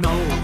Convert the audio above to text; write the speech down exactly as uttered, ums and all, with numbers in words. No.